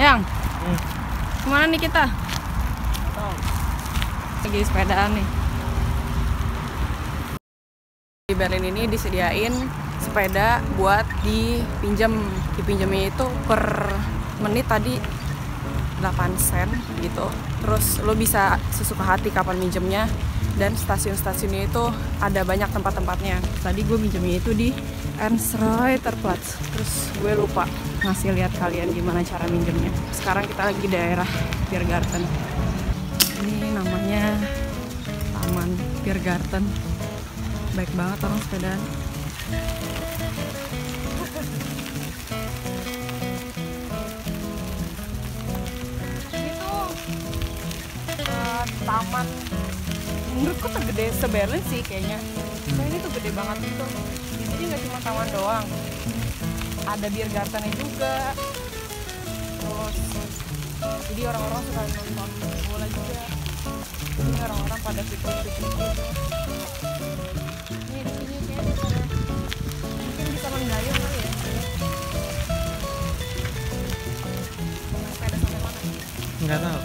Yang, kemana nih kita? Lagi sepedaan nih. Di Berlin ini disediain sepeda buat dipinjam. Dipinjamnya itu per menit tadi 8 sen gitu. Terus lo bisa sesuka hati kapan minjemnya, dan stasiun-stasiunnya itu ada banyak tempat-tempatnya. Tadi gue minjemnya itu di Ernst terplat. Terus gue lupa ngasih lihat kalian gimana cara minjemnya. Sekarang kita lagi daerah Tiergarten. Ini namanya Taman Tiergarten. Baik banget orang sepedaan. Taman menurutku tergede se-Berlin sih kayaknya. Nah, ini tuh gede banget gitu. Di sini nggak cuma taman doang, ada Biergartennya juga. Terus jadi orang-orang suka nonton bola juga. Ini orang-orang pada piknik-piknik. Ini di sini kayaknya mungkin bisa mendayung kali ya. Sampai ada sampai mana? Nggak tahu.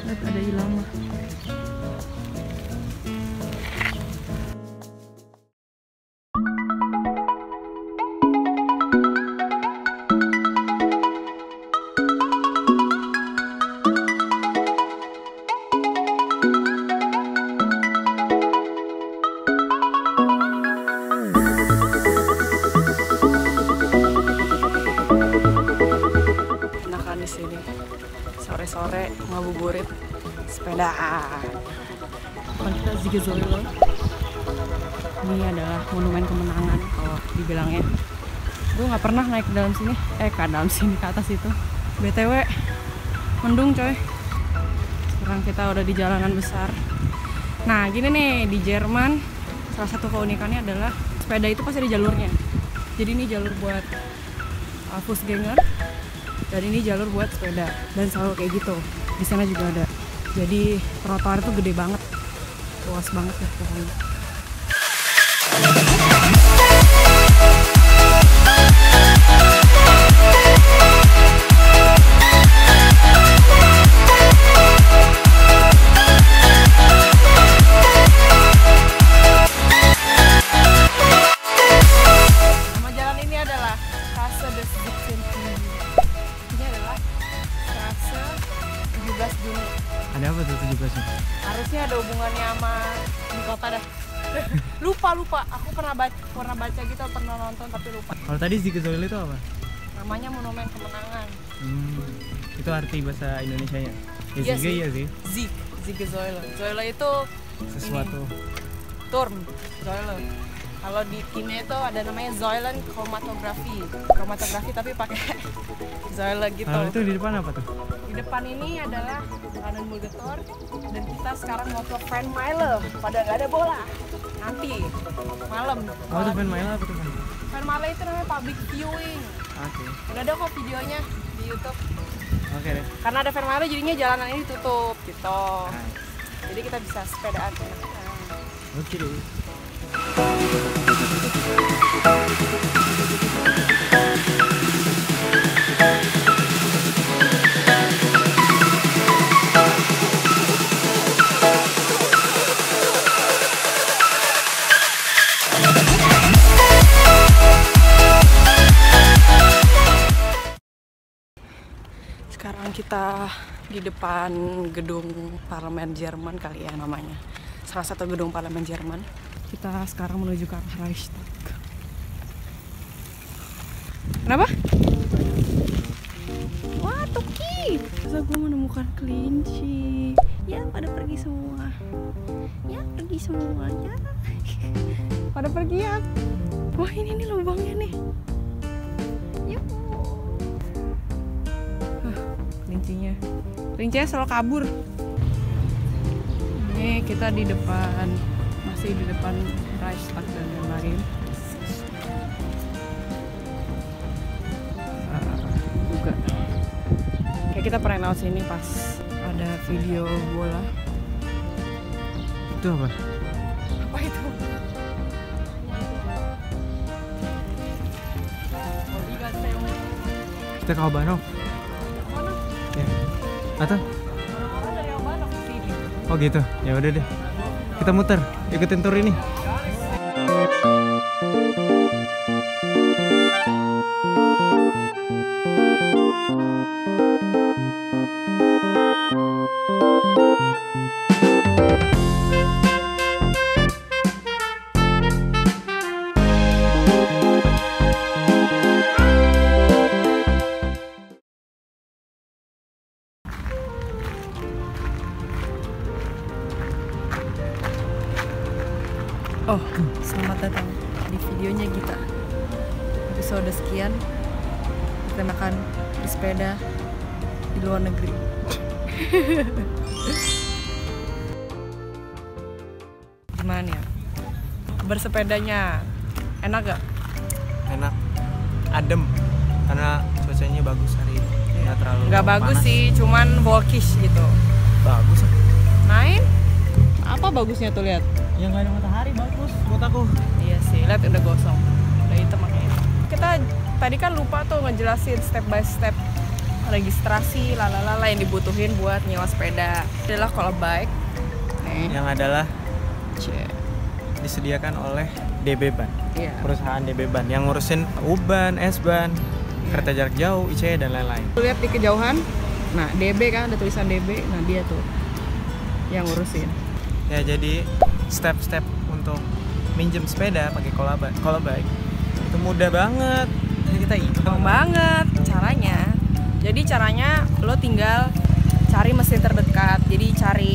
Lihat ada ilama. Enakan di sini sore-sore ngabuburit sepedaan. Kita Siegessäule. Ini adalah monumen kemenangan kalau dibilangnya. Gue nggak pernah naik ke dalam sini. Ke atas itu. BTW mendung coy. Sekarang kita udah di jalanan besar. Nah gini nih, di Jerman salah satu keunikannya adalah sepeda itu pasti ada jalurnya. Jadi ini jalur buat Fußgänger, dan ini jalur buat sepeda, dan selalu kayak gitu. Di sana juga ada. Jadi trotoar itu gede banget, luas banget ya pokoknya. Nama jalan ini adalah Straße des 17. Ini adalah Straße 17 Juni. Ada apa tuh 17-nya? Harusnya ada hubungannya sama di kota dah. Lupa. Aku pernah baca gitu, pernah nonton tapi lupa. Kalau tadi Siegessäule itu apa? Namanya monumen kemenangan. Itu arti bahasa Indonesianya. Ya Siege ya sih. Siegessäule. Säule itu sesuatu. Turm. Säule. Kalau di kimia itu ada namanya Säulenchromatographie. Kromatografi tapi pakai Säule gitu. Kalau itu di depan apa tuh? Di depan ini adalah Brandenburger Gate, dan kita sekarang mau ke Fan Mailer. Pada nggak ada bola. Nanti malam. Oh, itu Fan Mailer apa tuh? Fan Mailer itu namanya public viewing. Oke. Udah ada kok videonya di YouTube. Oke deh. Karena ada Fan Mailer jadinya jalanan ini ditutup gitu. Jadi kita bisa sepedaan. Oke deh. Sekarang kita di depan gedung parlemen Jerman kali ya namanya. Salah satu gedung parlemen Jerman. Kita sekarang menuju ke arah Reichstag. Kenapa? Wah, Tuki! Terus aku menemukan kelinci. Ya, pada pergi semua. Pada pergi ya. Wah, ini nih lubangnya nih. Kelincinya. Kelincinya selalu kabur. Ini kita di depan. Masih di depan Reichstag dan Firmary. Juga kayak kita pernah lewat sini pas ada video bola. Itu apa? Apa itu? Teh Kabanov. Ya. Atau? Oh gitu. Ya udah deh. Kita muter, ikutin tur ini. Oh, selamat datang di videonya kita. Episode sekian, kita makan di sepeda di luar negeri. Gimana ya? Bersepedanya enak gak? Enak, adem, karena cuacanya bagus hari ini. Gak terlalu panas. Gak bagus sih, cuman bulkish gitu. Bagus. Naik? Apa bagusnya tuh lihat? Ya nggak ada matahari, bagus buat aku. Iya sih, lihat udah gosong, udah hitam makanya. Kita tadi kan lupa tuh ngejelasin step by step registrasi lalala yang dibutuhin buat nyewa sepeda. Adalah Call a Bike yang adalah disediakan oleh DB Band, perusahaan DB Band yang ngurusin U-Bahn, S-Bahn, kereta jarak jauh, IC dan lain-lain. Lihat di kejauhan, nah DB kan ada tulisan DB, nah dia tuh yang ngurusin. Ya jadi step-step untuk minjem sepeda pakai Call a Bike itu mudah banget. Jadi kita gampang banget caranya. Jadi caranya lo tinggal cari mesin terdekat. Jadi cari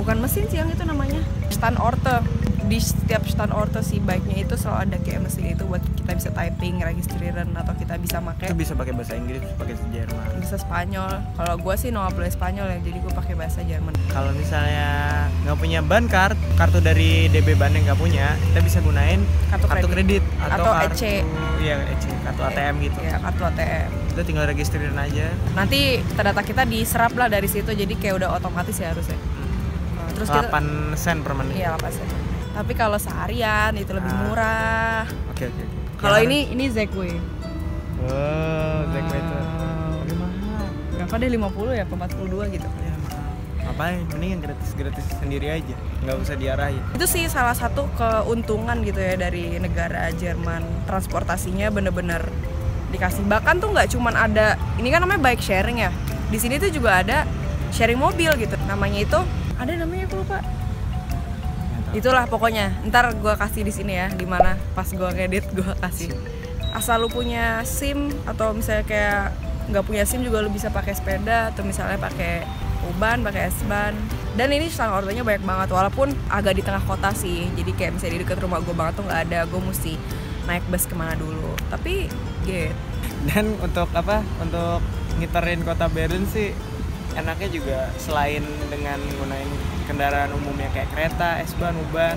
bukan mesin sih yang itu namanya stand orte. Di setiap stand orte si bike-nya itu selalu ada kayak mesin itu buat kita bisa typing, registriran, atau kita bisa pakai. Itu bisa pakai bahasa Inggris, pakai Jerman, bisa Spanyol. Kalau gue sih no apply Spanyol ya, jadi gue pakai bahasa Jerman. Kalau misalnya nggak punya ban card, kartu dari DB Band yang nggak punya, kita bisa gunain kartu kredit atau EC. Iya EC, kartu ATM gitu. Iya kartu ATM. Kita tinggal registriran aja. Nanti data kita diserap lah dari situ, jadi kayak udah otomatis ya harusnya. Terus 8 sen per menit. Iya 8 sen. Tapi kalau seharian itu lebih murah. Oke. Kalau ini Segway. Wow, Segway itu mahal. Berapa deh, 50 ya, 42 gitu. Ya, ngapain? Mendingan gratis sendiri aja, nggak usah diarahin. Itu sih salah satu keuntungan gitu ya dari negara Jerman. Transportasinya bener-bener dikasih. Bahkan tuh nggak cuman ada, ini kan namanya bike sharing ya. Di sini tuh juga ada sharing mobil gitu. Namanya itu, ada namanya aku lupa. Itulah pokoknya, ntar gue kasih di sini ya, dimana pas gue ngedit gue kasih. Asal lu punya SIM atau misalnya kayak nggak punya SIM juga lu bisa pakai sepeda, atau misalnya pakai U-Bahn, pakai S-Bahn. Dan ini stand ordernya banyak banget, walaupun agak di tengah kota sih, jadi kayak misalnya di dekat rumah gue banget tuh nggak ada, gue mesti naik bus kemana dulu. Tapi gitu. Dan untuk ngiterin kota Berlin sih enaknya juga selain dengan gunain kendaraan umumnya kayak kereta, S-Bahn, U-Bahn,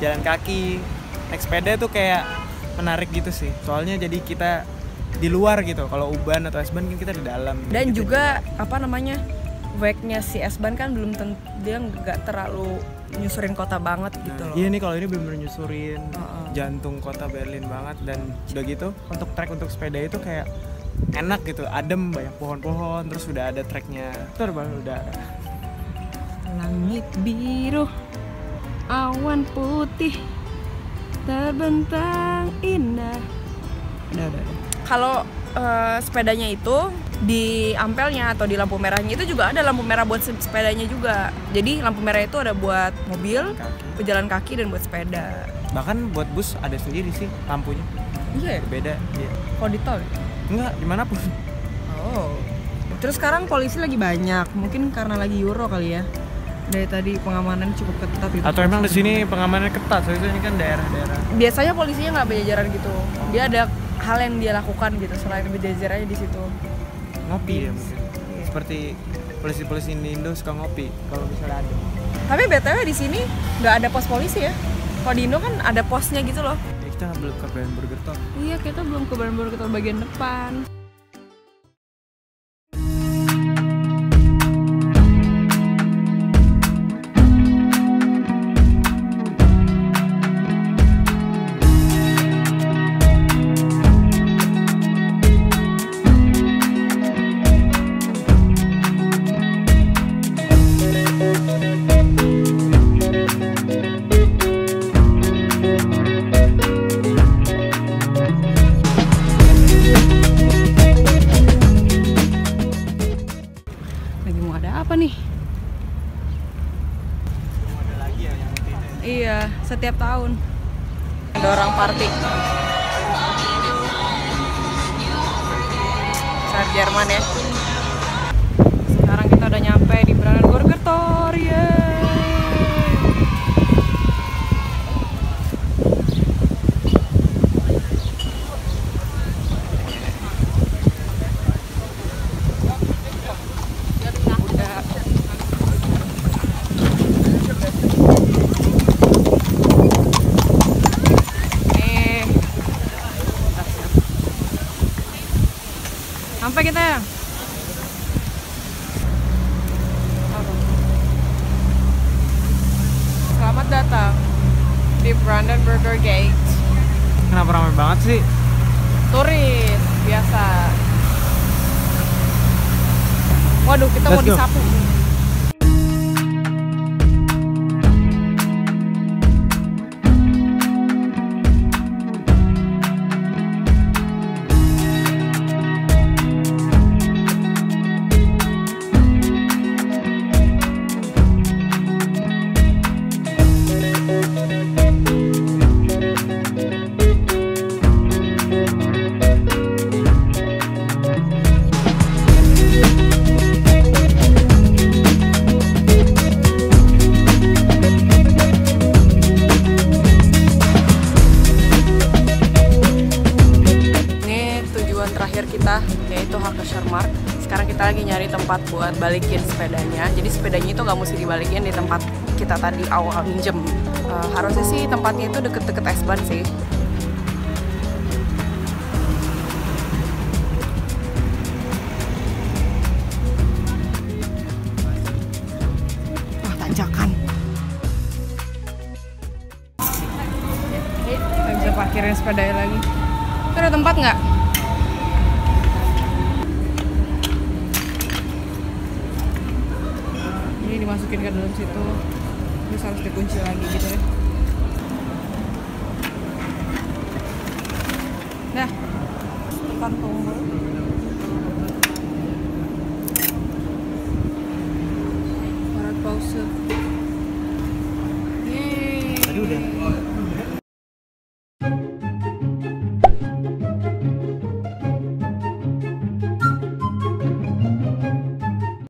jalan kaki, naik sepeda tuh kayak menarik gitu sih. Soalnya jadi kita di luar gitu. Kalau U-Bahn atau S-Bahn kan kita di dalam. Dan gitu juga gitu. Apa namanya? Bike-nya si S-Bahn kan belum dia nggak terlalu nyusurin kota banget gitu loh. Iya nih kalau ini bener-bener nyusurin jantung kota Berlin banget. Dan udah gitu untuk trek untuk sepeda itu kayak enak gitu, adem, banyak pohon-pohon, terus udah ada treknya. Terus baru udah langit biru, awan putih, terbentang indah. Ada. Kalau sepedanya itu di ampelnya atau di lampu merahnya itu juga ada lampu merah buat sepedanya juga. Jadi lampu merah itu ada buat mobil, pejalan kaki, dan buat sepeda. Bahkan buat bus ada sendiri sih lampunya. Iya. Beda. Iya. Kalau di tol? Enggak, dimanapun. Oh. Terus sekarang polisi lagi banyak, mungkin karena lagi Euro kali ya. Dari tadi pengamanan cukup ketat gitu. Atau emang di sini pengamanannya ketat, soalnya ini kan daerah-daerah. Biasanya polisinya nggak berjajaran gitu. Dia ada hal yang dia lakukan gitu selain berjajarannya di situ. Ngopi ya mungkin. Iya. Seperti polisi-polisi Indo suka ngopi kalau misalnya ada. Tapi BTW di sini nggak ada pos polisi ya. Kalau di Indo kan ada posnya gitu loh. Ya, kita belum ke Brandenburger Tor. Iya, kita belum ke Brandenburger Tor bagian depan. setiap tahun. Ada orang party. Besar Jerman ya. Sekarang kita udah nyampe di Brandenburger Tor. Yeay. Sampai kita ya. Selamat datang di Brandenburger Gate. Kenapa ramai banget sih? Turis biasa. Waduh, kita mau disapu. Buat balikin sepedanya, jadi sepedanya itu nggak mesti dibalikin di tempat kita tadi awal minjem. Harusnya sih tempatnya itu deket-deket S-Bahn sih. Wah, tanjakan. Nggak bisa parkirin sepedanya lagi. Itu ada tempat nggak? Masukin ke dalam situ, terus harus dikunci lagi gitu deh. Nah, tempat tombol. Para pause.